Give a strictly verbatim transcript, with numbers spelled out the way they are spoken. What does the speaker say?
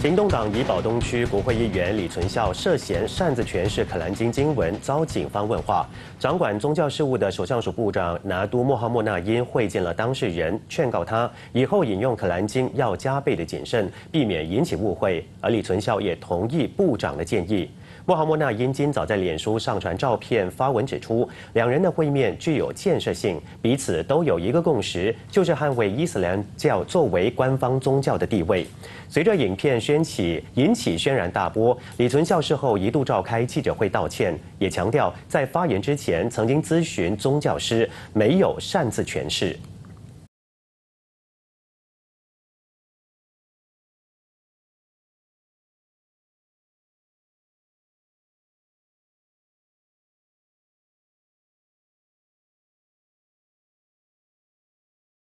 行动党怡保东区国会议员李纯孝涉嫌擅自诠释《可兰经》经文，遭警方问话。掌管宗教事务的首相署部长拿督穆哈默纳因会见了当事人，劝告他以后引用《可兰经》要加倍的谨慎，避免引起误会。而李纯孝也同意部长的建议。穆哈默纳因今早在脸书上传照片发文指出，两人的会面具有建设性，彼此都有一个共识，就是捍卫伊斯兰教作为官方宗教的地位。随着影片 掀起引起轩然大波，李纯孝事后一度召开记者会道歉，也强调在发言之前曾经咨询宗教师，没有擅自诠释。